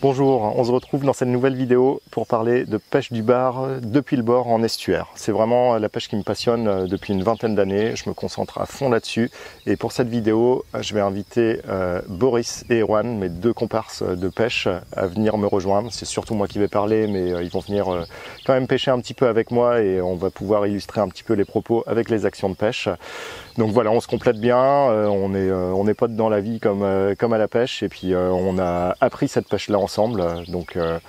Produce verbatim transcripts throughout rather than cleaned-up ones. Bonjour, on se retrouve dans cette nouvelle vidéo pour parler de pêche du bar depuis le bord en estuaire. C'est vraiment la pêche qui me passionne depuis une vingtaine d'années, je me concentre à fond là-dessus. Et pour cette vidéo, je vais inviter euh, Boris et Erwan, mes deux comparses de pêche, à venir me rejoindre. C'est surtout moi qui vais parler, mais euh, ils vont venir euh, quand même pêcher un petit peu avec moi et on va pouvoir illustrer un petit peu les propos avec les actions de pêche. Donc voilà, on se complète bien, euh, on est, euh, on est potes dans la vie comme, euh, comme à la pêche et puis euh, on a appris cette pêche-là ensemble. Donc euh,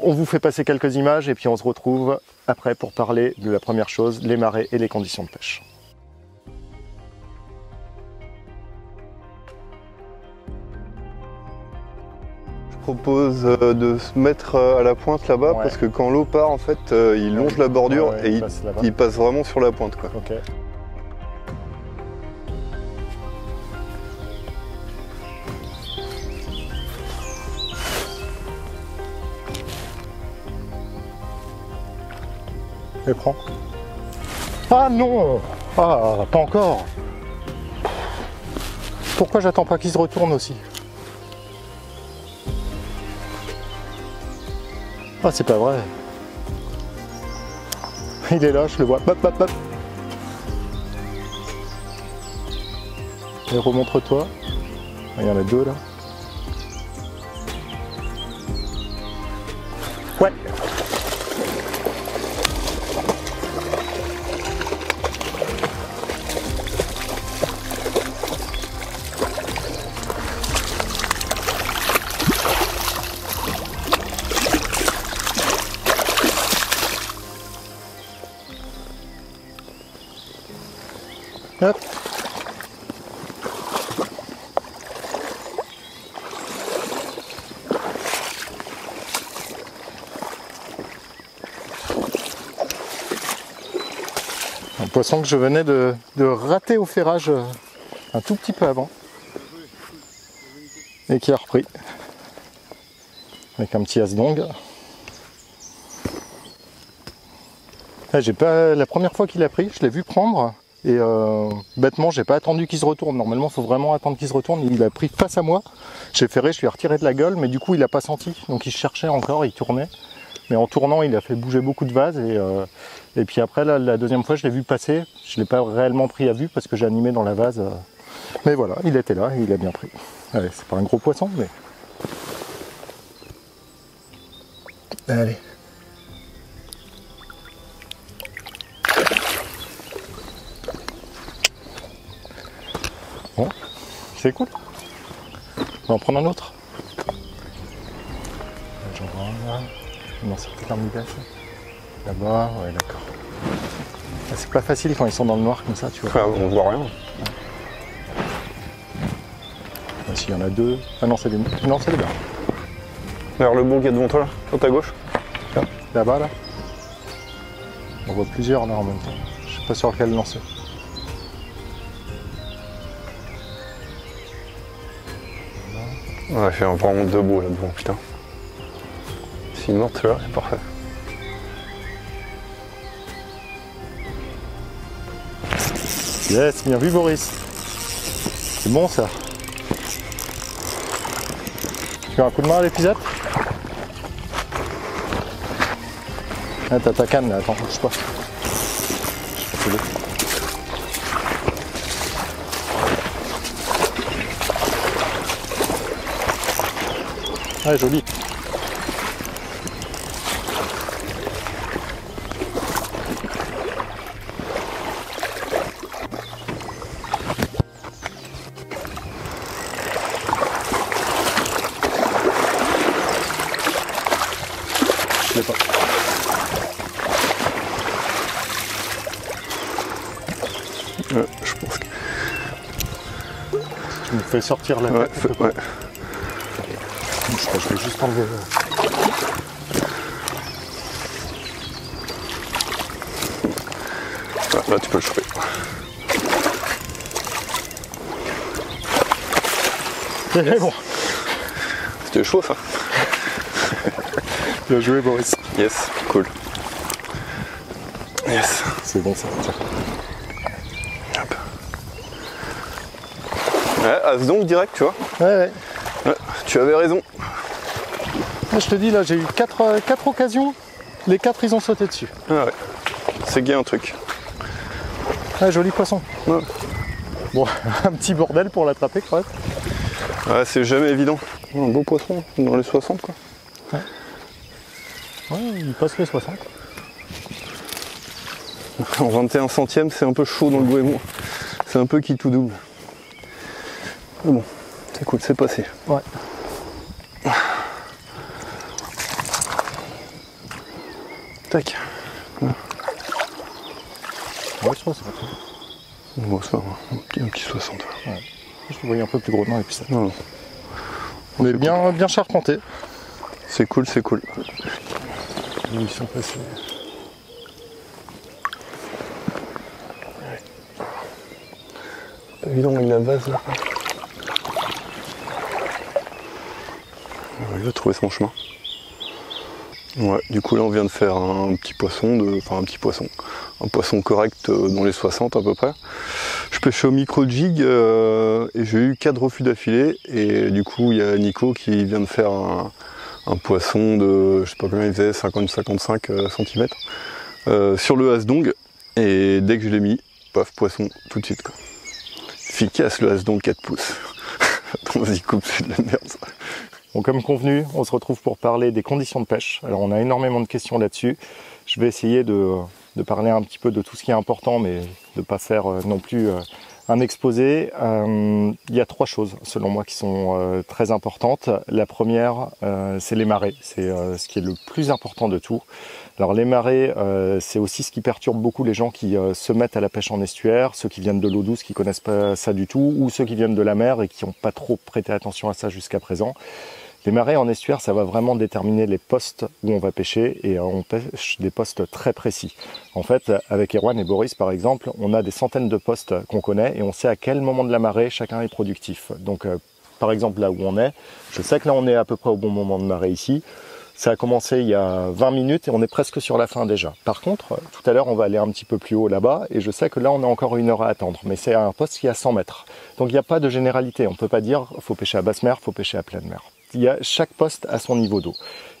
on vous fait passer quelques images et puis on se retrouve après pour parler de la première chose, les marées et les conditions de pêche. Je propose de se mettre à la pointe là-bas, ouais. Parce que quand l'eau part, en fait, il longe la bordure, ouais, ouais, et il passe, il passe vraiment sur la pointe, quoi. Okay. Et prends. Ah non, ah, pas encore. Pourquoi j'attends pas qu'il se retourne aussi? Ah, c'est pas vrai. Il est là, je le vois. Hop, hop, hop. Et remontre-toi. Il y en a deux là. Ouais. Hop. Un poisson que je venais de, de rater au ferrage un tout petit peu avant et qui a repris avec un petit Hasdong. Ah, j'ai pas, la première fois qu'il a pris, je l'ai vu prendre. Et euh, bêtement, j'ai pas attendu qu'il se retourne. Normalement, il faut vraiment attendre qu'il se retourne. Il a pris face à moi. J'ai ferré, je lui ai retiré de la gueule, mais du coup, il n'a pas senti. Donc, il cherchait encore, il tournait. Mais en tournant, il a fait bouger beaucoup de vases. Et, euh, et puis après, là, la deuxième fois, je l'ai vu passer. Je ne l'ai pas réellement pris à vue parce que j'ai animé dans la vase. Mais voilà, il était là et il a bien pris. Allez, c'est pas un gros poisson, mais... Allez. Bon, c'est cool. On va en prendre un autre. J'en vois un là. Non, c'est peut-être un mouillage. Là-bas, ouais, d'accord. C'est pas facile quand ils sont dans le noir comme ça, tu vois. Ouais, on voit rien. Ouais. S'il y en a deux. Ah non, c'est des Non, c'est des bars. Alors le bon qui est devant toi là, sur ta gauche. Là-bas là. On voit plusieurs là en même temps. Je sais pas sur lequel lancer. Ouais, j'ai vraiment deux beaux là devant, putain. C'est une morte là, c'est parfait. Yes, bien vu Boris. C'est bon ça. Tu as un coup de main à l'épisode? Ah, t'as ta canne là, attends, bouge pas. Je vais te le... Ah, joli. Je l'ai pas. Ouais, je pense que... Tu me fais sortir la ouais, tête. Ouais. Je crois que je vais juste enlever. Là, là tu peux le choper. Yes. Bon. C'était chaud ça. Bien joué Boris. Yes, cool. Yes. C'est bon ça. Hop. Ouais, Hasdong direct, tu vois. Ouais, ouais. Ouais, tu avais raison. Là, je te dis, là j'ai eu quatre occasions, les quatre ils ont sauté dessus. Ah ouais, c'est gai un truc. Ah, joli poisson. Ouais. Bon, un petit bordel pour l'attraper quand même. Ouais, c'est jamais évident. Un beau poisson, dans les soixante quoi. Ouais, ouais il passe les soixante. En vingt et un centièmes, c'est un peu chaud dans le goémon. C'est un peu qui tout double. Mais bon, c'est cool, c'est passé. Ouais. Tac. Ouais, ouais je pense que c'est pas tout. Bon, c'est pas un petit, un petit soixante. Ouais. Je le voyais un peu plus gros dans les pistes. Non, non. On est, est bien, cool. bien charpenté. C'est cool, c'est cool. Ils sont passés. C'est évident, il a la base là. Il a trouvé son chemin. Ouais, du coup là on vient de faire un petit poisson, de, enfin un petit poisson, un poisson correct dans les soixante à peu près. Je pêchais au micro jig euh, et j'ai eu quatre refus d'affilée et du coup il y a Nico qui vient de faire un, un poisson de, je sais pas combien il faisait, cinquante à cinquante-cinq cm euh, sur le Hasdong et dès que je l'ai mis, paf, poisson tout de suite quoi. Efficace le Hasdong quatre pouces. On s'y coupe, c'est de la merde ça. Bon, comme convenu, on se retrouve pour parler des conditions de pêche. Alors on a énormément de questions là-dessus. Je vais essayer de, de parler un petit peu de tout ce qui est important, mais de ne pas faire euh, non plus euh, un exposé. Euh, il y a trois choses, selon moi, qui sont euh, très importantes. La première, euh, c'est les marées. C'est euh, ce qui est le plus important de tout. Alors les marées, euh, c'est aussi ce qui perturbe beaucoup les gens qui euh, se mettent à la pêche en estuaire, ceux qui viennent de l'eau douce, qui connaissent pas ça du tout, ou ceux qui viennent de la mer et qui n'ont pas trop prêté attention à ça jusqu'à présent. Les marées en estuaire, ça va vraiment déterminer les postes où on va pêcher et euh, on pêche des postes très précis. En fait, avec Erwan et Boris par exemple, on a des centaines de postes qu'on connaît et on sait à quel moment de la marée chacun est productif. Donc euh, par exemple là où on est, je sais que là on est à peu près au bon moment de marée ici. Ça a commencé il y a vingt minutes et on est presque sur la fin déjà. Par contre, tout à l'heure, on va aller un petit peu plus haut là-bas et je sais que là, on a encore une heure à attendre. Mais c'est un poste qui est à cent mètres. Donc, il n'y a pas de généralité. On ne peut pas dire faut pêcher à basse mer, faut pêcher à pleine mer. Il y a chaque poste à son niveau d'eau.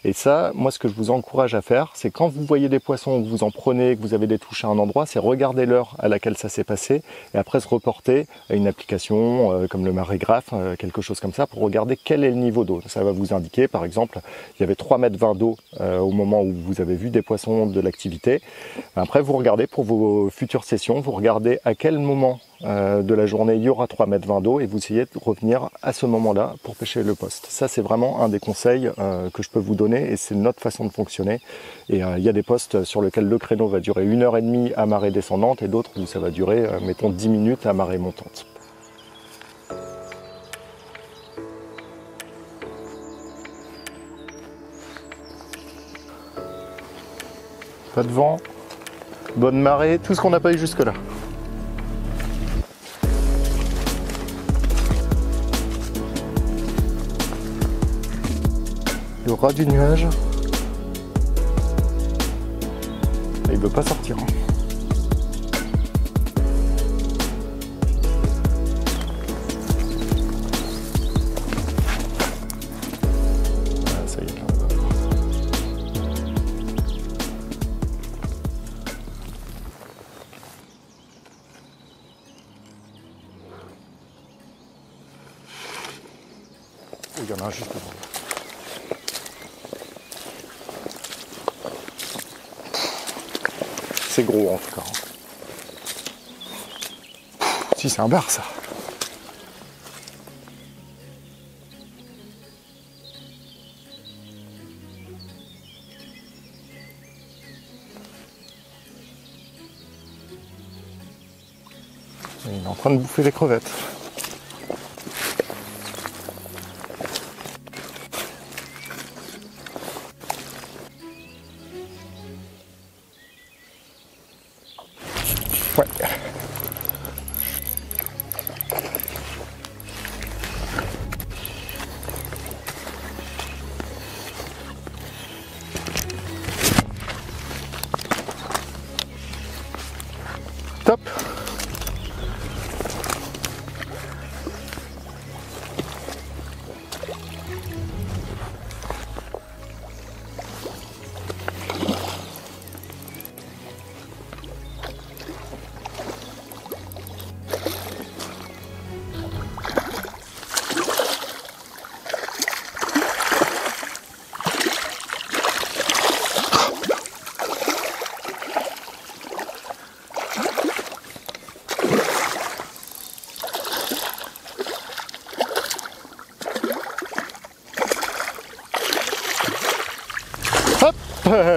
Et ça, moi, ce que je vous encourage à faire, c'est quand vous voyez des poissons, que vous en prenez, que vous avez des touches à un endroit, c'est regarder l'heure à laquelle ça s'est passé et après se reporter à une application euh, comme le marégraphe, euh, quelque chose comme ça, pour regarder quel est le niveau d'eau. Ça va vous indiquer, par exemple, il y avait trois mètres vingt d'eau euh, au moment où vous avez vu des poissons de l'activité. Après, vous regardez pour vos futures sessions, vous regardez à quel moment Euh, de la journée, il y aura trois mètres vingt d'eau et vous essayez de revenir à ce moment-là pour pêcher le poste. Ça, c'est vraiment un des conseils euh, que je peux vous donner et c'est notre façon de fonctionner. Et il euh, y a des postes sur lesquels le créneau va durer une heure et demie à marée descendante et d'autres où ça va durer, euh, mettons, dix minutes à marée montante. Pas de vent, bonne marée, tout ce qu'on n'a pas eu jusque-là. Le ras du nuage. Et il veut pas sortir. Ah, ça y est, là. Il y en a un juste devant. C'est gros en tout cas. Si c'est un bar ça. Il est en train de bouffer les crevettes. Ouais. Top.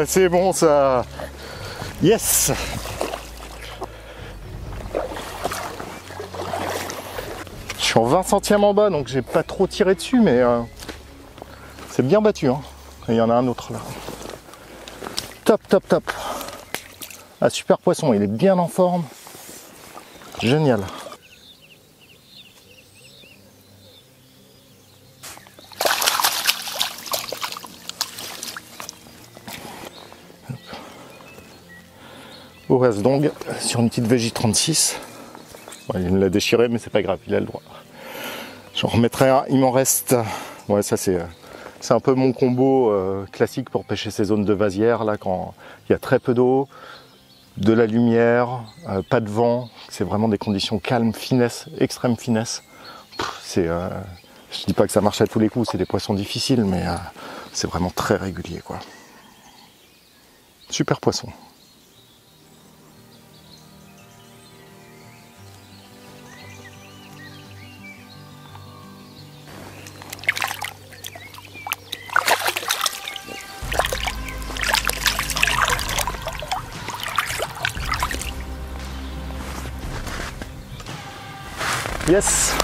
C'est bon ça. Yes. Je suis en vingt centièmes en bas, donc j'ai pas trop tiré dessus, mais euh, c'est bien battu. Hein. Et il y en a un autre là. Top, top, top. Ah, super poisson, il est bien en forme. Génial. Au Hasdong sur une petite V J trente-six. Bon, il me l'a déchiré, mais c'est pas grave, il a le droit. J'en remettrai un, il m'en reste. Ouais, ça c'est un peu mon combo euh, classique pour pêcher ces zones de vasière, là, quand il y a très peu d'eau, de la lumière, euh, pas de vent. C'est vraiment des conditions calmes, finesse, extrême finesse. C'est, euh, je dis pas que ça marche à tous les coups, c'est des poissons difficiles, mais euh, c'est vraiment très régulier, quoi. Super poisson. Yes. Il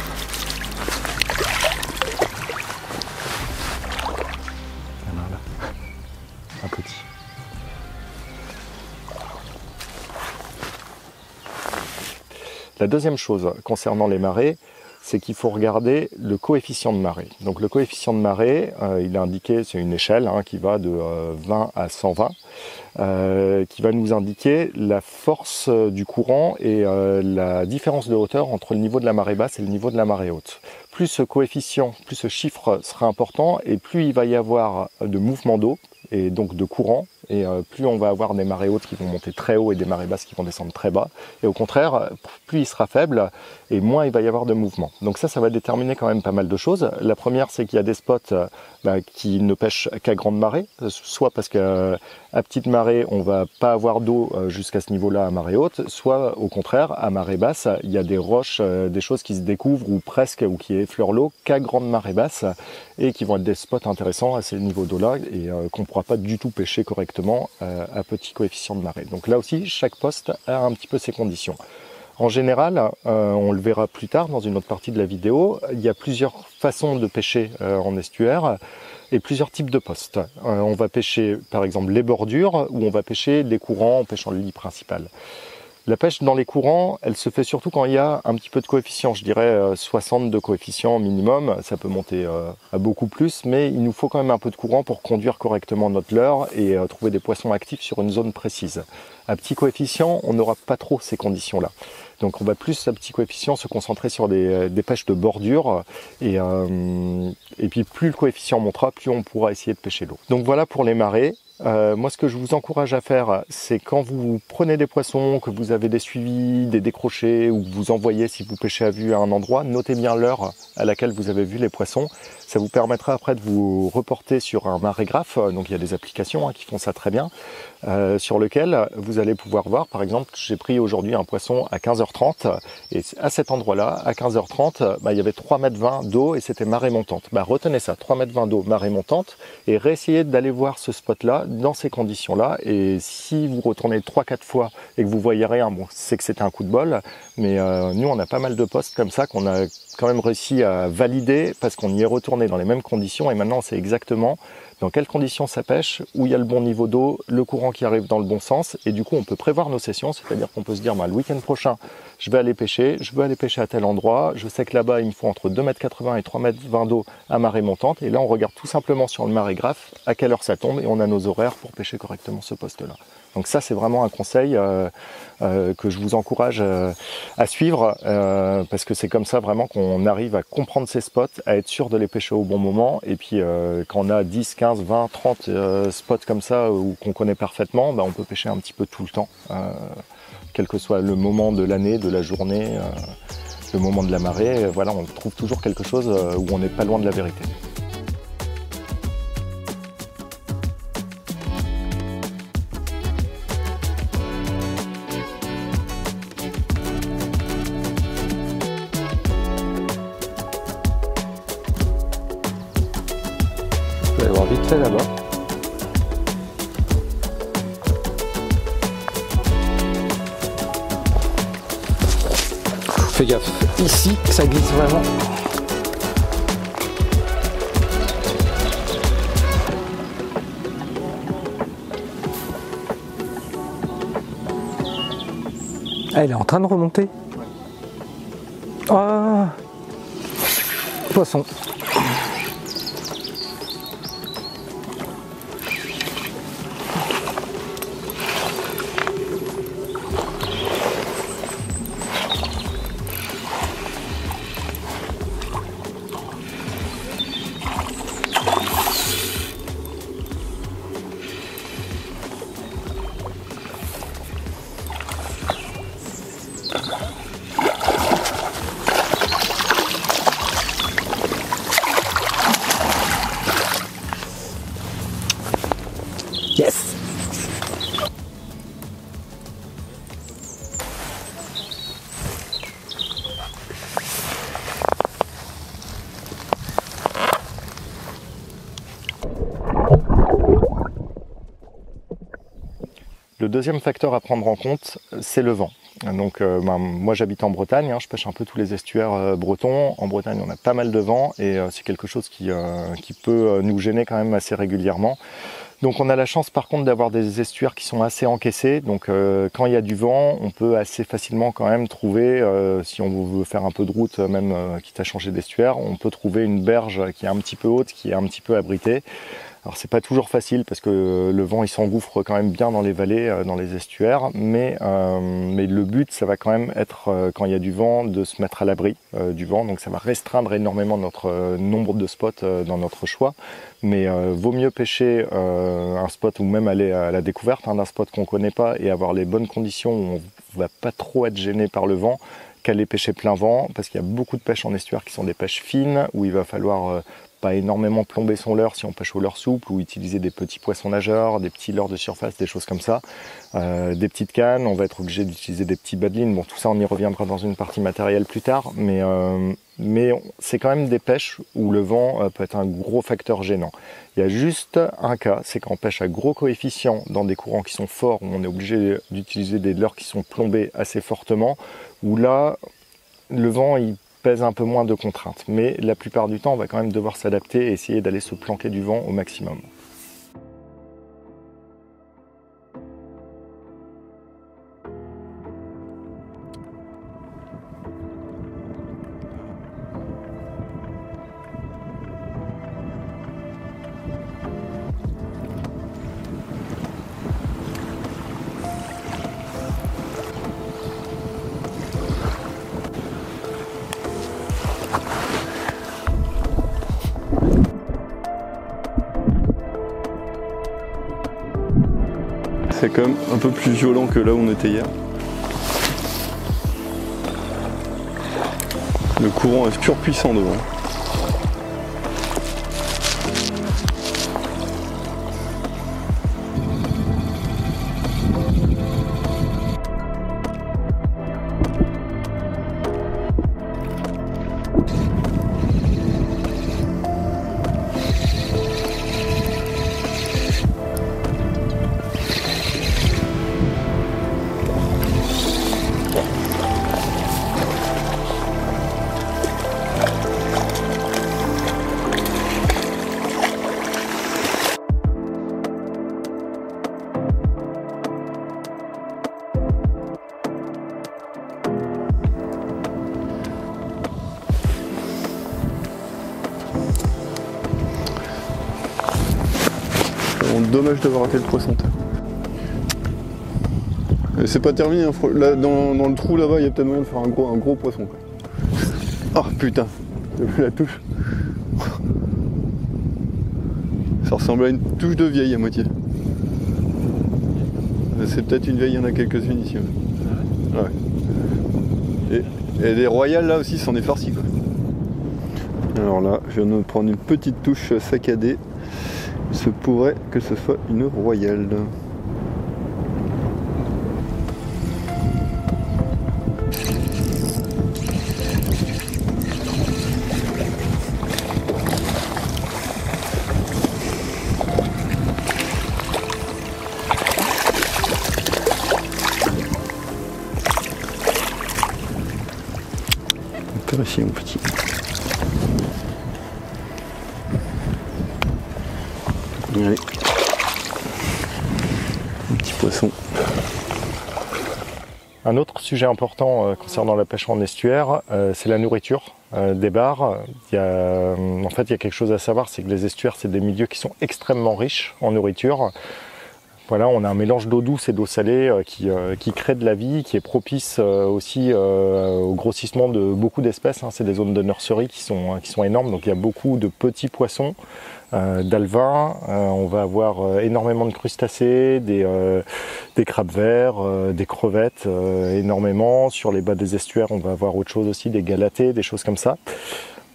y en a un là. Un petit. La deuxième chose concernant les marées, c'est qu'il faut regarder le coefficient de marée. Donc le coefficient de marée, euh, il est indiqué, c'est une échelle hein, qui va de euh, vingt à cent vingt, euh, qui va nous indiquer la force euh, du courant et euh, la différence de hauteur entre le niveau de la marée basse et le niveau de la marée haute. Plus ce coefficient, plus ce chiffre sera important et plus il va y avoir de mouvement d'eau et donc de courant, et euh, plus on va avoir des marées hautes qui vont monter très haut et des marées basses qui vont descendre très bas, et au contraire plus il sera faible et moins il va y avoir de mouvement. Donc ça, ça va déterminer quand même pas mal de choses. La première, c'est qu'il y a des spots euh, bah, qui ne pêchent qu'à grande marée, soit parce qu'à euh, petite marée on va pas avoir d'eau euh, jusqu'à ce niveau là à marée haute, soit au contraire à marée basse il y a des roches, euh, des choses qui se découvrent ou presque, ou qui effleurent l'eau qu'à grande marée basse, et qui vont être des spots intéressants à ces niveaux d'eau là, et euh, qu'on ne pourra pas du tout pêcher correctement à petit coefficient de marée. Donc là aussi, chaque poste a un petit peu ses conditions. En général, euh, on le verra plus tard dans une autre partie de la vidéo, il y a plusieurs façons de pêcher euh, en estuaire et plusieurs types de postes. Euh, on va pêcher par exemple les bordures, ou on va pêcher les courants en pêchant le lit principal. La pêche dans les courants, elle se fait surtout quand il y a un petit peu de coefficient, je dirais soixante de coefficient minimum, ça peut monter à beaucoup plus, mais il nous faut quand même un peu de courant pour conduire correctement notre leurre et trouver des poissons actifs sur une zone précise. À petit coefficient, on n'aura pas trop ces conditions-là. Donc on va plus à petit coefficient se concentrer sur des, des pêches de bordure, et, euh, et puis plus le coefficient montera, plus on pourra essayer de pêcher l'eau. Donc voilà pour les marées. Euh, moi, ce que je vous encourage à faire, c'est quand vous prenez des poissons, que vous avez des suivis, des décrochés, ou que vous envoyez si vous pêchez à vue à un endroit, notez bien l'heure à laquelle vous avez vu les poissons. Ça vous permettra après de vous reporter sur un marégraphe, donc il y a des applications hein, qui font ça très bien, euh, sur lequel vous allez pouvoir voir, par exemple, j'ai pris aujourd'hui un poisson à quinze heures trente, et à cet endroit-là, à quinze heures trente, bah, il y avait trois mètres vingt d'eau et c'était marée montante. Bah, retenez ça, trois mètres vingt d'eau, marée montante, et réessayez d'aller voir ce spot-là dans ces conditions-là, et si vous retournez trois quatre fois et que vous voyez rien, bon, c'est que c'était un coup de bol, mais euh, nous on a pas mal de postes comme ça qu'on a quand même réussi à valider parce qu'on y est retourné dans les mêmes conditions, et maintenant on sait exactement dans quelles conditions ça pêche, où il y a le bon niveau d'eau, le courant qui arrive dans le bon sens, et du coup on peut prévoir nos sessions, c'est-à-dire qu'on peut se dire bah, le week-end prochain je vais aller pêcher, je veux aller pêcher à tel endroit, je sais que là-bas il me faut entre deux mètres quatre-vingts et trois mètres vingt d'eau à marée montante, et là on regarde tout simplement sur le marégraphe à quelle heure ça tombe, et on a nos horaires pour pêcher correctement ce poste-là. Donc ça c'est vraiment un conseil euh, euh, que je vous encourage euh, à suivre, euh, parce que c'est comme ça vraiment qu'on arrive à comprendre ces spots, à être sûr de les pêcher au bon moment, et puis euh, quand on a dix, quinze, vingt, trente euh, spots comme ça ou qu'on connaît parfaitement, bah, on peut pêcher un petit peu tout le temps, euh, quel que soit le moment de l'année, de la journée, euh, le moment de la marée, voilà, on trouve toujours quelque chose où on n'est pas loin de la vérité. Vite fait là-bas. Fais gaffe, ici ça glisse vraiment. Ah, elle est en train de remonter. Ah, poisson. Yes. Le deuxième facteur à prendre en compte, c'est le vent. Donc, euh, ben, moi j'habite en Bretagne, hein, je pêche un peu tous les estuaires euh, bretons. En Bretagne on a pas mal de vent et euh, c'est quelque chose qui, euh, qui peut nous gêner quand même assez régulièrement. Donc on a la chance par contre d'avoir des estuaires qui sont assez encaissés, donc euh, quand il y a du vent on peut assez facilement quand même trouver, euh, si on veut faire un peu de route même euh, quitte à changer d'estuaire, on peut trouver une berge qui est un petit peu haute, qui est un petit peu abritée. Alors c'est pas toujours facile parce que le vent il s'engouffre quand même bien dans les vallées, dans les estuaires, mais, euh, mais le but ça va quand même être, euh, quand il y a du vent, de se mettre à l'abri euh, du vent, donc ça va restreindre énormément notre euh, nombre de spots euh, dans notre choix, mais euh, vaut mieux pêcher euh, un spot ou même aller à la découverte hein, d'un spot qu'on connaît pas et avoir les bonnes conditions où on va pas trop être gêné par le vent, qu'aller pêcher plein vent, parce qu'il y a beaucoup de pêches en estuaire qui sont des pêches fines où il va falloir euh, énormément plomber son leurre si on pêche au leurre souple, ou utiliser des petits poissons nageurs, des petits leurres de surface, des choses comme ça, euh, des petites cannes, on va être obligé d'utiliser des petits badlines, bon tout ça on y reviendra dans une partie matérielle plus tard, mais, euh, mais c'est quand même des pêches où le vent euh, peut être un gros facteur gênant. Il y a juste un cas, c'est quand on pêche à gros coefficients dans des courants qui sont forts, où on est obligé d'utiliser des leurres qui sont plombées assez fortement, où là le vent il pèse un peu moins de contraintes, mais la plupart du temps on va quand même devoir s'adapter et essayer d'aller se planquer du vent au maximum. C'est quand même un peu plus violent que là où on était hier. Le courant est surpuissant devant. Dommage d'avoir raté le poisson. Et c'est pas terminé, hein. Là, dans, dans le trou là-bas, il y a peut-être moyen de faire un gros, un gros poisson. Quoi. Oh putain, t'as vu la touche. Ça ressemble à une touche de vieille à moitié. C'est peut-être une vieille, il y en a quelques-unes ici. Ouais. Ouais. Et, et les royales là aussi, s'en est farci. Quoi. Alors là, je viens de prendre une petite touche saccadée. Il se pourrait que ce soit une royale. Par ici, mon petit. Allez. Un petit poisson. Un autre sujet important euh, concernant la pêche en estuaire, euh, c'est la nourriture euh, des bars. Il y a, euh, en fait, il y a quelque chose à savoir, c'est que les estuaires, c'est des milieux qui sont extrêmement riches en nourriture. Voilà, on a un mélange d'eau douce et d'eau salée euh, qui, euh, qui crée de la vie, qui est propice euh, aussi euh, au grossissement de beaucoup d'espèces, hein. C'est des zones de nurserie qui sont, qui sont énormes, donc il y a beaucoup de petits poissons, euh, d'alevins, euh, on va avoir euh, énormément de crustacés, des, euh, des crabes verts, euh, des crevettes, euh, énormément. Sur les bas des estuaires, on va avoir autre chose aussi, des galatés, des choses comme ça.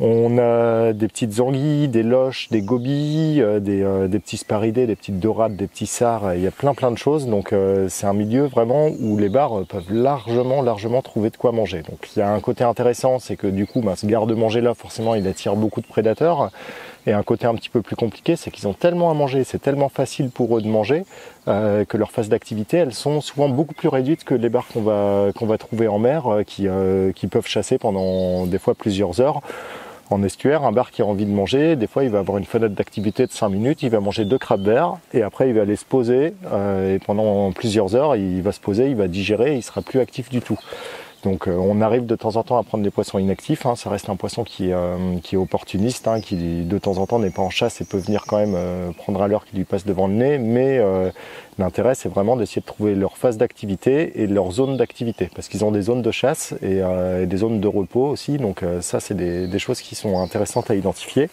On a des petites anguilles, des loches, des gobies, euh, des, euh, des petits sparidés, des petites dorades, des petits sards, il y a plein plein de choses. Donc euh, c'est un milieu vraiment où les bars peuvent largement, largement trouver de quoi manger. Donc il y a un côté intéressant, c'est que du coup, bah, ce garde-manger là, forcément, il attire beaucoup de prédateurs. Et un côté un petit peu plus compliqué, c'est qu'ils ont tellement à manger, c'est tellement facile pour eux de manger, euh, que leurs phases d'activité, elles sont souvent beaucoup plus réduites que les bars qu'on va, qu'on va trouver en mer, euh, qui, euh, qui peuvent chasser pendant des fois plusieurs heures. En estuaire, un bar qui a envie de manger, des fois il va avoir une fenêtre d'activité de cinq minutes, il va manger deux crabes verts et après il va aller se poser euh, et pendant plusieurs heures il va se poser, il va digérer et il sera plus actif du tout. Donc euh, on arrive de temps en temps à prendre des poissons inactifs, hein. Ça reste un poisson qui, euh, qui est opportuniste, hein, qui de temps en temps n'est pas en chasse et peut venir quand même euh, prendre à l'heure qui lui passe devant le nez, mais euh, l'intérêt c'est vraiment d'essayer de trouver leur phase d'activité et leur zone d'activité, parce qu'ils ont des zones de chasse et, euh, et des zones de repos aussi, donc euh, ça c'est des, des choses qui sont intéressantes à identifier.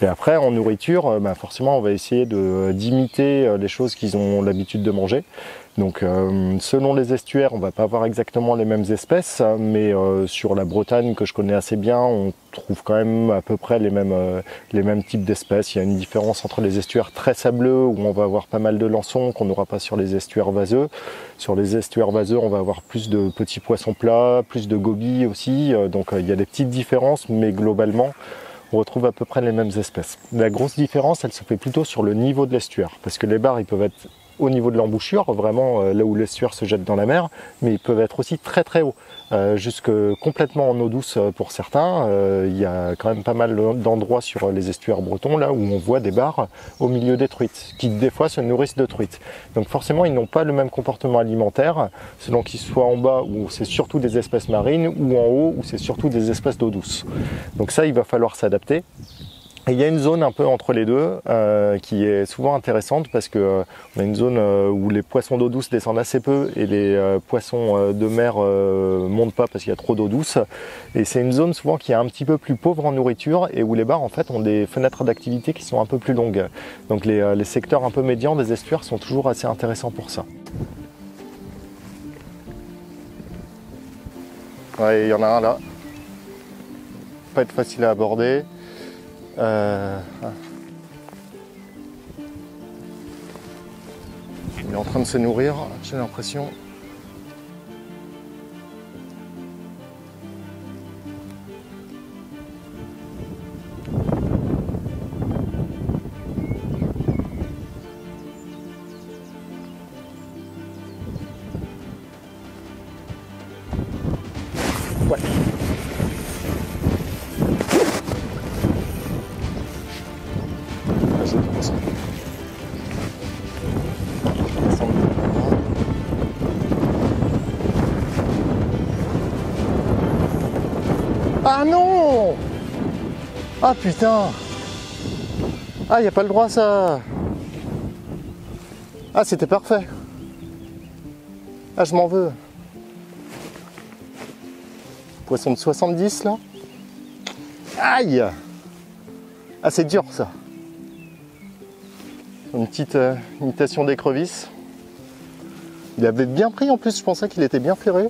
Et après en nourriture, euh, bah, forcément on va essayer de d'imiter les choses qu'ils ont l'habitude de manger. Donc euh, selon les estuaires, on ne va pas avoir exactement les mêmes espèces, mais euh, sur la Bretagne que je connais assez bien, on trouve quand même à peu près les mêmes, euh, les mêmes types d'espèces. Il y a une différence entre les estuaires très sableux, où on va avoir pas mal de lançons, qu'on n'aura pas sur les estuaires vaseux. Sur les estuaires vaseux, on va avoir plus de petits poissons plats, plus de gobies aussi, euh, donc euh, il y a des petites différences, mais globalement, on retrouve à peu près les mêmes espèces. La grosse différence, elle se fait plutôt sur le niveau de l'estuaire, parce que les bars, ils peuvent être au niveau de l'embouchure, vraiment euh, là où l'estuaire se jette dans la mer, mais ils peuvent être aussi très très hauts, euh, jusque complètement en eau douce pour certains. Euh, il y a quand même pas mal d'endroits sur les estuaires bretons là où on voit des bars au milieu des truites, qui des fois se nourrissent de truites. Donc forcément ils n'ont pas le même comportement alimentaire, selon qu'ils soient en bas où c'est surtout des espèces marines, ou en haut où c'est surtout des espèces d'eau douce. Donc ça il va falloir s'adapter. Et il y a une zone un peu entre les deux euh, qui est souvent intéressante, parce que euh, on a une zone euh, où les poissons d'eau douce descendent assez peu et les euh, poissons euh, de mer euh, montent pas parce qu'il y a trop d'eau douce. Et c'est une zone souvent qui est un petit peu plus pauvre en nourriture et où les bars en fait ont des fenêtres d'activité qui sont un peu plus longues. Donc les, euh, les secteurs un peu médians des estuaires sont toujours assez intéressants pour ça. Ouais, il y en a un là. Pas être facile à aborder. Euh... Il est en train de se nourrir, j'ai l'impression. Ouais. Ah non! Ah putain! Ah, il n'y a pas le droit ça! Ah, c'était parfait! Ah, je m'en veux! Poisson de soixante-dix là? Aïe! Ah, c'est dur ça! Une petite euh, imitation d'écrevisse. Il avait bien pris en plus, je pensais qu'il était bien ferré.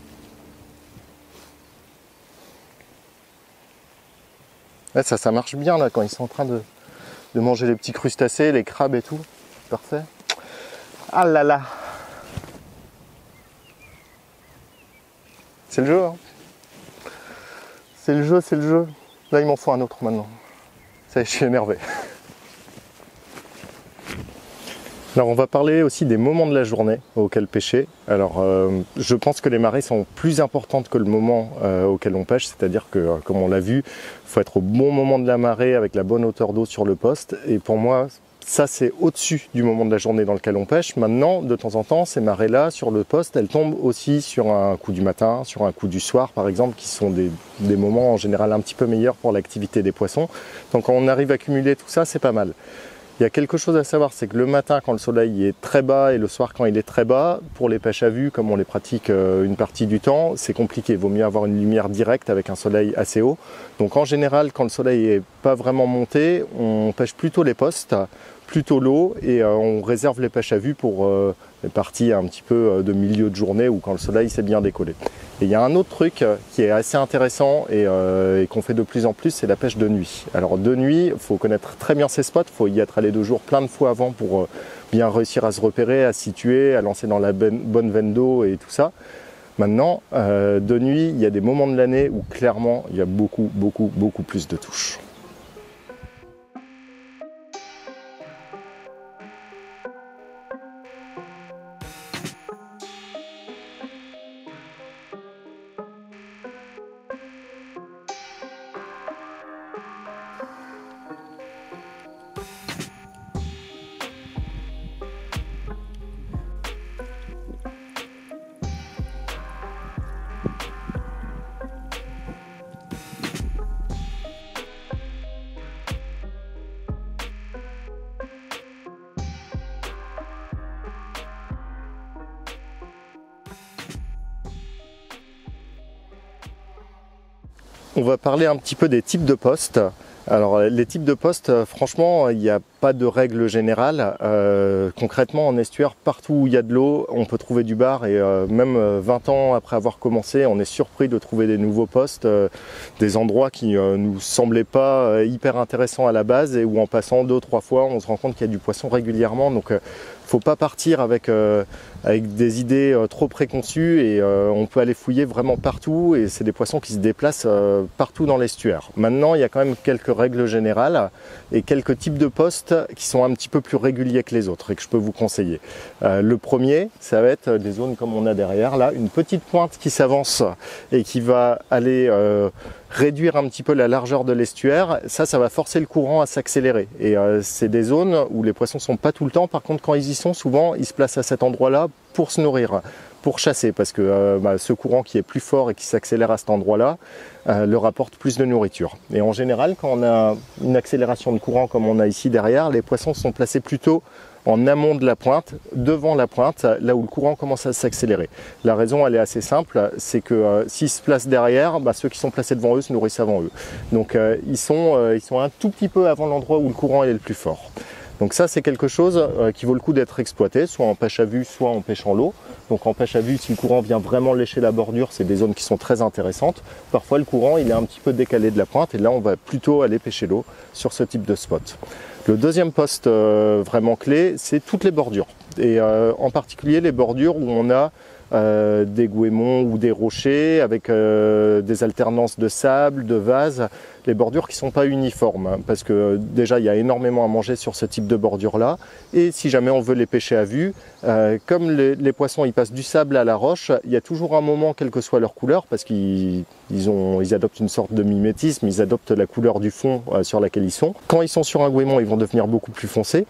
Là, ça, ça marche bien là quand ils sont en train de, de manger les petits crustacés, les crabes et tout. Parfait. Ah là là. C'est le jeu, hein. C'est le jeu, c'est le jeu. Là, il m'en faut un autre maintenant. Ça y est, je suis énervé. Alors on va parler aussi des moments de la journée auxquels pêcher. Alors euh, je pense que les marées sont plus importantes que le moment euh, auquel on pêche, c'est-à-dire que comme on l'a vu, il faut être au bon moment de la marée avec la bonne hauteur d'eau sur le poste, et pour moi ça c'est au-dessus du moment de la journée dans lequel on pêche. Maintenant de temps en temps ces marées-là sur le poste elles tombent aussi sur un coup du matin, sur un coup du soir par exemple, qui sont des, des moments en général un petit peu meilleurs pour l'activité des poissons. Donc quand on arrive à cumuler tout ça c'est pas mal. Il y a quelque chose à savoir, c'est que le matin quand le soleil est très bas et le soir quand il est très bas, pour les pêches à vue, comme on les pratique une partie du temps, c'est compliqué. Il vaut mieux avoir une lumière directe avec un soleil assez haut. Donc en général, quand le soleil n'est pas vraiment monté, on pêche plutôt les postes, plutôt l'eau, et on réserve les pêches à vue pour les parties un petit peu de milieu de journée ou quand le soleil s'est bien décollé. Et il y a un autre truc qui est assez intéressant et, euh, et qu'on fait de plus en plus, c'est la pêche de nuit. Alors de nuit, il faut connaître très bien ses spots, il faut y être allé deux jours plein de fois avant pour euh, bien réussir à se repérer, à se situer, à lancer dans la ben, bonne veine d'eau et tout ça. Maintenant, euh, de nuit, il y a des moments de l'année où clairement, il y a beaucoup, beaucoup, beaucoup plus de touches. On va parler un petit peu des types de postes. Alors les types de postes, franchement, il n'y a pas de règle générale. Euh, concrètement, en estuaire, partout où il y a de l'eau, on peut trouver du bar. Et euh, même vingt ans après avoir commencé, on est surpris de trouver des nouveaux postes, euh, des endroits qui ne euh, nous semblaient pas euh, hyper intéressants à la base et où en passant deux, trois fois, on se rend compte qu'il y a du poisson régulièrement. Donc, euh, faut pas partir avec, euh, avec des idées euh, trop préconçues et euh, on peut aller fouiller vraiment partout et c'est des poissons qui se déplacent euh, partout dans l'estuaire. Maintenant, il y a quand même quelques règles générales et quelques types de postes qui sont un petit peu plus réguliers que les autres et que je peux vous conseiller. Euh, le premier, ça va être des zones comme on a derrière là, une petite pointe qui s'avance et qui va aller euh, réduire un petit peu la largeur de l'estuaire. Ça, ça va forcer le courant à s'accélérer et euh, c'est des zones où les poissons sont pas tout le temps. Par contre, quand ils y sont, souvent ils se placent à cet endroit-là pour se nourrir, pour chasser, parce que euh, bah, ce courant qui est plus fort et qui s'accélère à cet endroit-là euh, leur apporte plus de nourriture. Et en général, quand on a une accélération de courant comme on a ici derrière, les poissons sont placés plutôt en amont de la pointe, devant la pointe, là où le courant commence à s'accélérer. La raison, elle est assez simple, c'est que euh, s'ils se placent derrière, bah, ceux qui sont placés devant eux se nourrissent avant eux. Donc euh, ils sont, euh, ils sont un tout petit peu avant l'endroit où le courant est le plus fort. Donc ça, c'est quelque chose qui vaut le coup d'être exploité, soit en pêche à vue, soit en pêche en l'eau. Donc en pêche à vue, si le courant vient vraiment lécher la bordure, c'est des zones qui sont très intéressantes. Parfois, le courant, il est un petit peu décalé de la pointe et là, on va plutôt aller pêcher l'eau sur ce type de spot. Le deuxième poste euh, vraiment clé, c'est toutes les bordures. Et euh, en particulier, les bordures où on a euh, des goémons ou des rochers avec euh, des alternances de sable, de vases. Les bordures qui ne sont pas uniformes parce que déjà il y a énormément à manger sur ce type de bordure là, et si jamais on veut les pêcher à vue, euh, comme les, les poissons ils passent du sable à la roche, il y a toujours un moment quelle que soit leur couleur, parce qu'ils ils ont, ils adoptent une sorte de mimétisme, ils adoptent la couleur du fond euh, sur laquelle ils sont. Quand ils sont sur un goémon, ils vont devenir beaucoup plus foncés,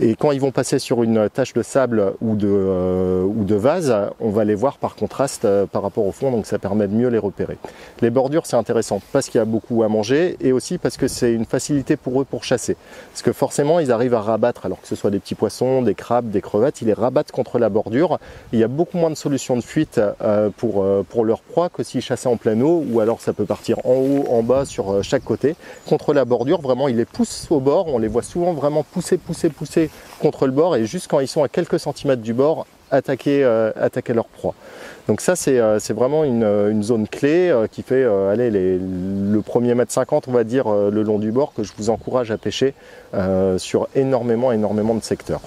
et quand ils vont passer sur une tache de sable ou de, euh, ou de vase, on va les voir par contraste euh, par rapport au fond, donc ça permet de mieux les repérer. Les bordures c'est intéressant parce qu'il y a beaucoup à manger, et aussi parce que c'est une facilité pour eux pour chasser. Parce que forcément, ils arrivent à rabattre, alors que ce soit des petits poissons, des crabes, des crevettes, ils les rabattent contre la bordure. Il y a beaucoup moins de solutions de fuite pour, pour leur proie que s'ils chassaient en pleine eau, ou alors ça peut partir en haut, en bas, sur chaque côté. Contre la bordure, vraiment, ils les poussent au bord. On les voit souvent vraiment pousser, pousser, pousser contre le bord, et juste quand ils sont à quelques centimètres du bord, attaquer, euh, attaquer leur proie. Donc ça c'est euh, vraiment une, une zone clé euh, qui fait euh, allez, les, le premier mètre cinquante on va dire euh, le long du bord, que je vous encourage à pêcher euh, sur énormément énormément de secteurs.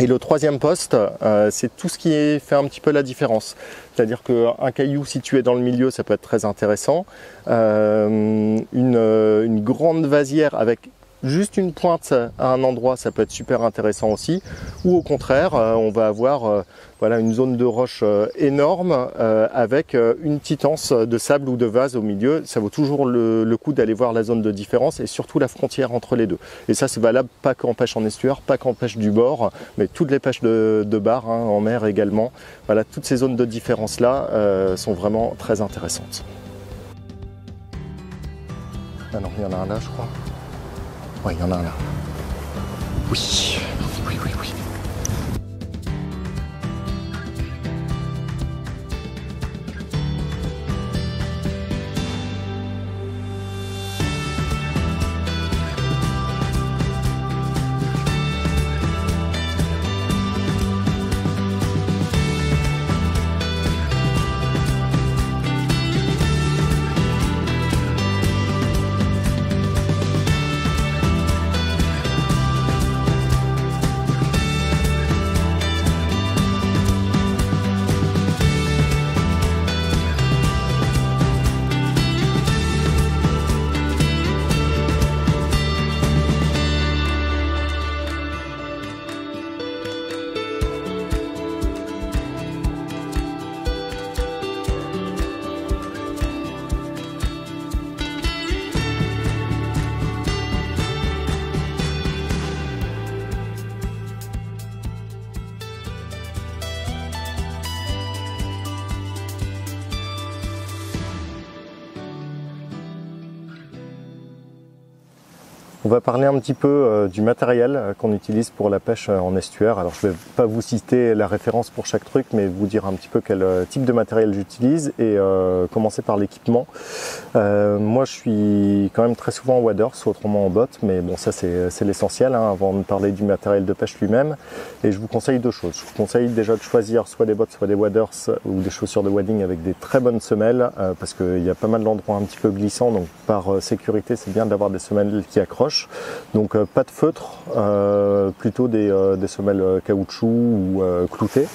Et le troisième poste, euh, c'est tout ce qui fait un petit peu la différence. C'est-à-dire qu'un caillou situé dans le milieu, ça peut être très intéressant. Euh, une, une grande vasière avec juste une pointe à un endroit, ça peut être super intéressant aussi, ou au contraire on va avoir voilà, une zone de roche énorme avec une petite anse de sable ou de vase au milieu. Ça vaut toujours le, le coup d'aller voir la zone de différence et surtout la frontière entre les deux. Et ça c'est valable pas qu'en pêche en estuaire, pas qu'en pêche du bord, mais toutes les pêches de, de bar, hein, en mer également. Voilà, toutes ces zones de différence là euh, sont vraiment très intéressantes. Ah non, il y en a un là, je crois. Ouais, il y en a un là. Oui, oui, oui, oui. On va parler un petit peu euh, du matériel euh, qu'on utilise pour la pêche euh, en estuaire. Alors je ne vais pas vous citer la référence pour chaque truc, mais vous dire un petit peu quel euh, type de matériel j'utilise et euh, commencer par l'équipement. Euh, moi je suis quand même très souvent en waders, soit autrement en botte, mais bon, ça c'est l'essentiel hein, avant de parler du matériel de pêche lui-même. Et je vous conseille deux choses. Je vous conseille déjà de choisir soit des bottes, soit des waders ou des chaussures de wadding avec des très bonnes semelles euh, parce qu'il y a pas mal d'endroits un petit peu glissants, donc par euh, sécurité c'est bien d'avoir des semelles qui accrochent. Donc euh, pas de feutre, euh, plutôt des, euh, des semelles euh, caoutchouc ou euh, cloutées.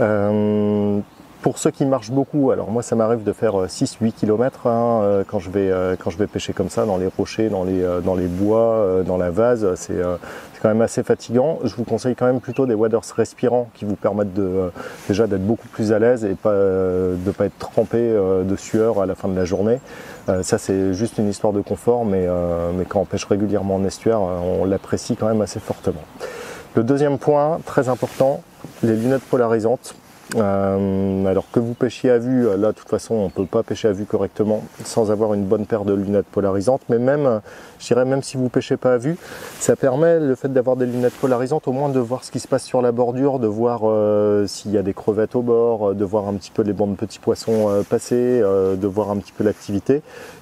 Euh, pour ceux qui marchent beaucoup, alors moi ça m'arrive de faire euh, six à huit kilomètres hein, euh, quand, je vais, euh, quand je vais pêcher comme ça dans les rochers, dans les, euh, dans les bois, euh, dans la vase, c'est euh, quand même assez fatigant. Je vous conseille quand même plutôt des waders respirants qui vous permettent de, euh, déjà d'être beaucoup plus à l'aise et pas, euh, de ne pas être trempé euh, de sueur à la fin de la journée. Euh, ça c'est juste une histoire de confort, mais, euh, mais quand on pêche régulièrement en estuaire, on l'apprécie quand même assez fortement. Le deuxième point, très important, les lunettes polarisantes. Euh, alors que vous pêchiez à vue, là de toute façon on ne peut pas pêcher à vue correctement sans avoir une bonne paire de lunettes polarisantes, mais même, je dirais même si vous ne pêchez pas à vue, ça permet le fait d'avoir des lunettes polarisantes au moins de voir ce qui se passe sur la bordure, de voir euh, s'il y a des crevettes au bord, de voir un petit peu les bancs de petits poissons euh, passer, euh, de voir un petit peu l'activité.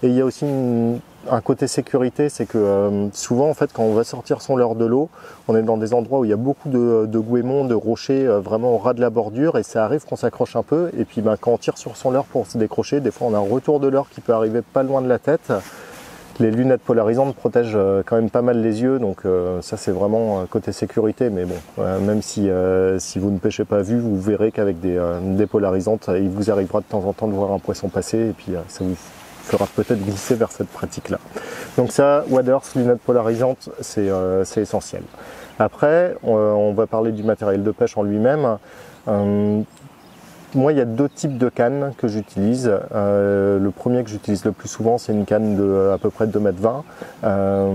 Et il y a aussi une... un côté sécurité, c'est que euh, souvent en fait quand on va sortir son leurre de l'eau, on est dans des endroits où il y a beaucoup de, de goémons, de rochers euh, vraiment au ras de la bordure, et ça arrive qu'on s'accroche un peu et puis ben, quand on tire sur son leurre pour se décrocher, des fois on a un retour de leurre qui peut arriver pas loin de la tête. Les lunettes polarisantes protègent quand même pas mal les yeux, donc euh, ça c'est vraiment côté sécurité, mais bon, euh, même si, euh, si vous ne pêchez pas à vue, vous verrez qu'avec des, euh, des polarisantes, il vous arrivera de temps en temps de voir un poisson passer et puis euh, ça vous fera peut-être glisser vers cette pratique-là. Donc ça, waders, lunettes polarisantes, c'est euh, c'est essentiel. Après, on, on va parler du matériel de pêche en lui-même. Euh, moi, il y a deux types de cannes que j'utilise. Euh, le premier que j'utilise le plus souvent, c'est une canne de à peu près deux mètres vingt, euh,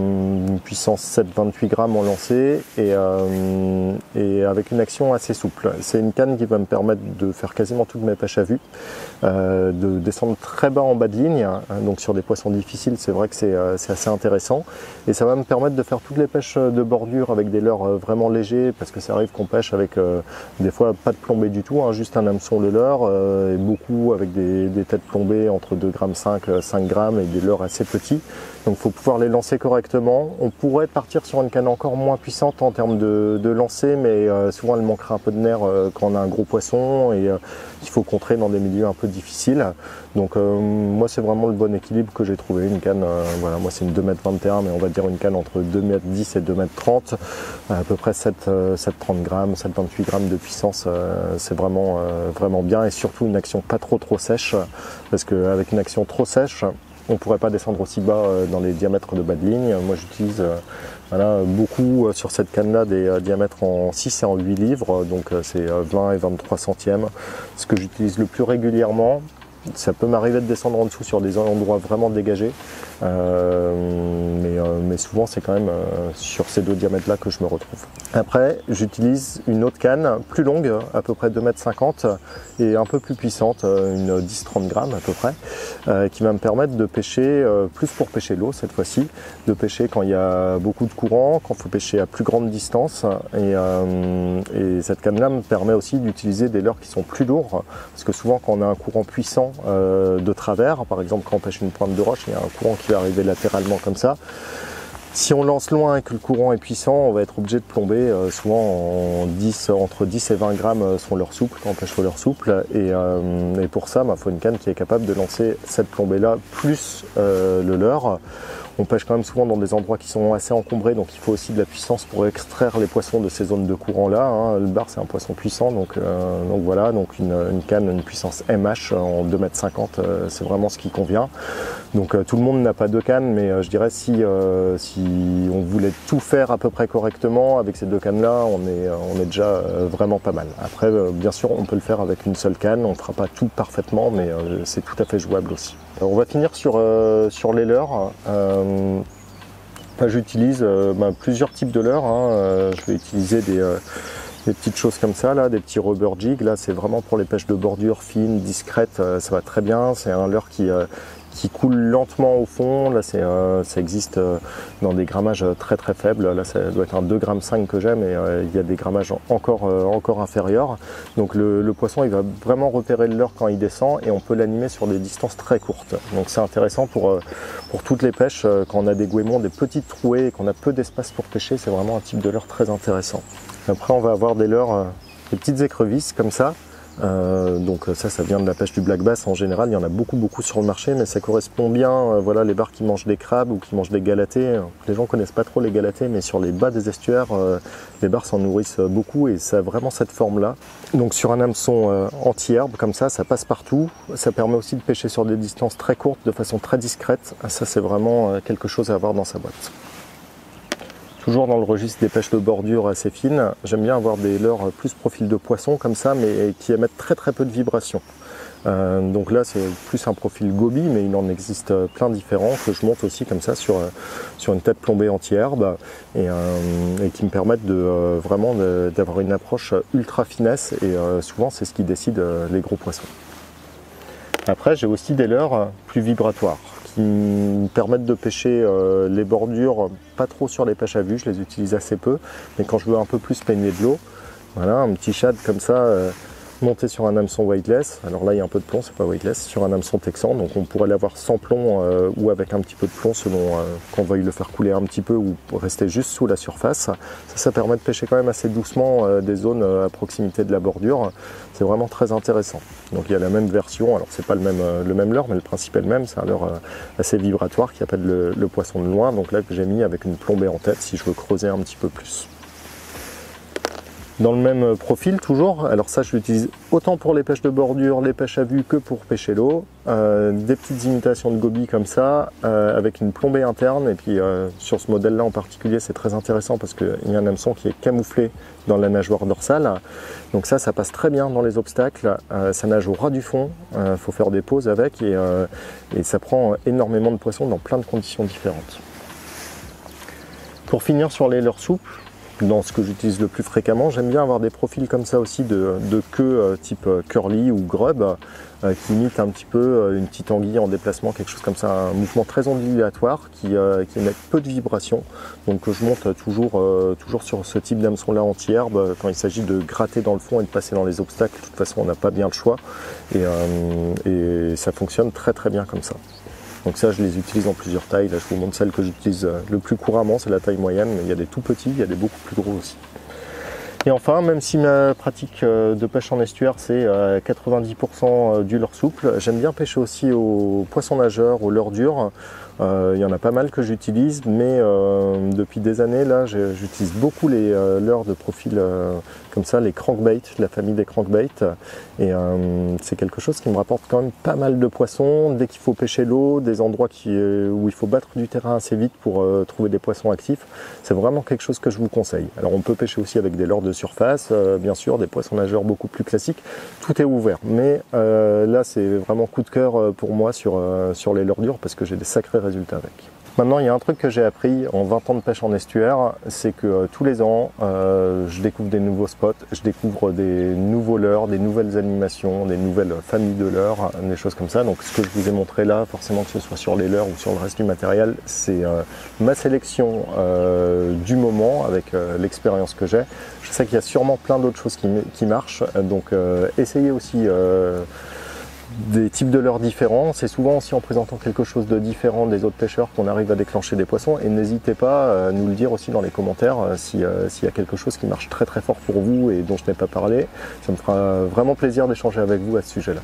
une puissance sept à vingt-huit grammes en lancer et, euh, et avec une action assez souple. C'est une canne qui va me permettre de faire quasiment toutes mes pêches à vue, euh, de descendre très bas en bas de ligne. Donc sur des poissons difficiles, c'est vrai que c'est euh, c'est assez intéressant. Et ça va me permettre de faire toutes les pêches de bordure avec des leurres vraiment légers, parce que ça arrive qu'on pêche avec euh, des fois pas de plombée du tout, hein, juste un hameçon de leurre, euh, et beaucoup avec des, des têtes plombées entre deux grammes cinq, cinq grammes et des leurres assez petits. Donc il faut pouvoir les lancer correctement. On pourrait partir sur une canne encore moins puissante en termes de, de lancer, mais euh, souvent elle manquera un peu de nerfs euh, quand on a un gros poisson et euh, qu'il faut contrer dans des milieux un peu difficiles. Donc euh, moi c'est vraiment le bon équilibre que j'ai trouvé. Une canne, euh, voilà, moi c'est une deux mètres vingt et un, mais on va dire une canne entre deux mètres dix et deux mètres trente, à peu près sept trente grammes, sept vingt-huit grammes de puissance. Euh, c'est vraiment, euh, vraiment bien, et surtout une action pas trop trop sèche, parce qu'avec une action trop sèche, on ne pourrait pas descendre aussi bas dans les diamètres de bas de ligne. Moi j'utilise voilà, beaucoup sur cette canne-là des diamètres en six et en huit livres, donc c'est vingt et vingt-trois centièmes, ce que j'utilise le plus régulièrement. Ça peut m'arriver de descendre en dessous sur des endroits vraiment dégagés, euh, mais, euh, mais souvent c'est quand même euh, sur ces deux diamètres là que je me retrouve. Après j'utilise une autre canne plus longue, à peu près deux mètres cinquante et un peu plus puissante, une dix trente grammes à peu près, euh, qui va me permettre de pêcher, euh, plus pour pêcher l'eau cette fois-ci, de pêcher quand il y a beaucoup de courant, quand il faut pêcher à plus grande distance, et, euh, et cette canne là me permet aussi d'utiliser des leurres qui sont plus lourds, parce que souvent quand on a un courant puissant de travers, par exemple quand on pêche une pointe de roche, il y a un courant qui va arriver latéralement comme ça. Si on lance loin et que le courant est puissant, on va être obligé de plomber, euh, souvent en dix, entre dix et vingt grammes sont leurs souples, quand on pêche leur souple, et, euh, et pour ça, il bah, faut une canne qui est capable de lancer cette plombée-là, plus euh, le leurre. On pêche quand même souvent dans des endroits qui sont assez encombrés, donc il faut aussi de la puissance pour extraire les poissons de ces zones de courant là, hein. Le bar c'est un poisson puissant, donc, euh, donc voilà, donc une, une canne, une puissance M H en deux mètres cinquante, euh, c'est vraiment ce qui convient. Donc euh, tout le monde n'a pas deux cannes, mais euh, je dirais si, euh, si on voulait tout faire à peu près correctement avec ces deux cannes là, on est, euh, on est déjà euh, vraiment pas mal. Après euh, bien sûr on peut le faire avec une seule canne, on ne fera pas tout parfaitement, mais euh, c'est tout à fait jouable aussi. On va finir sur, euh, sur les leurres. Euh, J'utilise euh, bah, plusieurs types de leurres, hein. Euh, je vais utiliser des, euh, des petites choses comme ça, là, des petits rubber jigs. Là, c'est vraiment pour les pêches de bordure fines, discrètes, euh, ça va très bien. C'est un leurre qui... Euh, qui coule lentement au fond, là euh, ça existe euh, dans des grammages très très faibles, là ça doit être un deux virgule cinq grammes que j'aime, et euh, il y a des grammages encore, euh, encore inférieurs, donc le, le poisson il va vraiment repérer le leurre quand il descend, et on peut l'animer sur des distances très courtes, donc c'est intéressant pour, euh, pour toutes les pêches, euh, quand on a des goémons, des petites trouées, et qu'on a peu d'espace pour pêcher, c'est vraiment un type de leurre très intéressant. Après on va avoir des leurres, euh, des petites écrevisses comme ça. Euh, donc ça, ça vient de la pêche du black bass en général, il y en a beaucoup beaucoup sur le marché, mais ça correspond bien, euh, voilà, les bars qui mangent des crabes ou qui mangent des galatées, les gens connaissent pas trop les galatées, mais sur les bas des estuaires, euh, les bars s'en nourrissent beaucoup, et ça a vraiment cette forme-là. Donc sur un hameçon euh, anti-herbe comme ça, ça passe partout, ça permet aussi de pêcher sur des distances très courtes de façon très discrète, ça c'est vraiment euh, quelque chose à avoir dans sa boîte. Toujours dans le registre des pêches de bordure assez fines, j'aime bien avoir des leurres plus profil de poisson comme ça, mais qui émettent très très peu de vibrations. Euh, donc là c'est plus un profil goby, mais il en existe plein différents que je monte aussi comme ça sur, sur une tête plombée anti-herbe, et, euh, et qui me permettent de, euh, vraiment d'avoir une approche ultra finesse, et euh, souvent c'est ce qui décide euh, les gros poissons. Après j'ai aussi des leurres plus vibratoires, qui me permettent de pêcher euh, les bordures, pas trop sur les pêches à vue, je les utilise assez peu, mais quand je veux un peu plus peigner de l'eau, voilà, un petit shad comme ça, euh, monté sur un hameçon weightless, alors là il y a un peu de plomb, c'est pas weightless, sur un hameçon texan, donc on pourrait l'avoir sans plomb euh, ou avec un petit peu de plomb selon euh, qu'on veuille le faire couler un petit peu ou rester juste sous la surface. Ça, ça permet de pêcher quand même assez doucement euh, des zones euh, à proximité de la bordure, c'est vraiment très intéressant. Donc il y a la même version, alors c'est pas le même, euh, le même leurre, mais le principe est le même, c'est un leurre euh, assez vibratoire qui appelle le, le poisson de loin, donc là que j'ai mis avec une plombée en tête si je veux creuser un petit peu plus. Dans le même profil toujours, alors ça je l'utilise autant pour les pêches de bordure, les pêches à vue que pour pêcher l'eau, euh, des petites imitations de gobies comme ça, euh, avec une plombée interne, et puis euh, sur ce modèle là en particulier c'est très intéressant parce qu'il y a un hameçon qui est camouflé dans la nageoire dorsale, donc ça, ça passe très bien dans les obstacles, euh, ça nage au ras du fond, il euh, faut faire des pauses avec, et, euh, et ça prend énormément de poissons dans plein de conditions différentes. Pour finir sur les leurres souples, dans ce que j'utilise le plus fréquemment, j'aime bien avoir des profils comme ça aussi de, de queue euh, type curly ou grub, euh, qui imite un petit peu euh, une petite anguille en déplacement, quelque chose comme ça, un mouvement très ondulatoire qui, euh, qui émet peu de vibrations, donc je monte toujours, euh, toujours sur ce type d'hameçon là anti-herbe quand il s'agit de gratter dans le fond et de passer dans les obstacles, de toute façon on n'a pas bien le choix, et, euh, et ça fonctionne très très bien comme ça. Donc ça, je les utilise en plusieurs tailles. Là, je vous montre celle que j'utilise le plus couramment, c'est la taille moyenne, mais il y a des tout petits, il y a des beaucoup plus gros aussi. Et enfin, même si ma pratique de pêche en estuaire, c'est quatre-vingt-dix pour cent du leurre souple, j'aime bien pêcher aussi aux poissons nageurs, aux leurres dures. Euh, il y en a pas mal que j'utilise, mais euh, depuis des années, là, j'utilise beaucoup les leurres de profil euh, comme ça, les crankbaits, la famille des crankbaits. Et euh, c'est quelque chose qui me rapporte quand même pas mal de poissons. Dès qu'il faut pêcher l'eau, des endroits qui, où il faut battre du terrain assez vite pour euh, trouver des poissons actifs, c'est vraiment quelque chose que je vous conseille. Alors on peut pêcher aussi avec des leurres de surface, euh, bien sûr, des poissons nageurs beaucoup plus classiques. Tout est ouvert. Mais euh, là, c'est vraiment coup de cœur pour moi sur, euh, sur les leurres dures parce que j'ai des sacrés résultats avec. Maintenant, il y a un truc que j'ai appris en vingt ans de pêche en estuaire, c'est que euh, tous les ans, euh, je découvre des nouveaux spots, je découvre des nouveaux leurres, des nouvelles animations, des nouvelles familles de leurres, des choses comme ça. Donc ce que je vous ai montré là, forcément que ce soit sur les leurres ou sur le reste du matériel, c'est euh, ma sélection euh, du moment avec euh, l'expérience que j'ai. Je sais qu'il y a sûrement plein d'autres choses qui, qui marchent, donc euh, essayez aussi... Euh, des types de leurres différents. C'est souvent aussi en présentant quelque chose de différent des autres pêcheurs qu'on arrive à déclencher des poissons, et n'hésitez pas à nous le dire aussi dans les commentaires si, euh, s'il y a quelque chose qui marche très très fort pour vous et dont je n'ai pas parlé. Ça me fera vraiment plaisir d'échanger avec vous à ce sujet-là.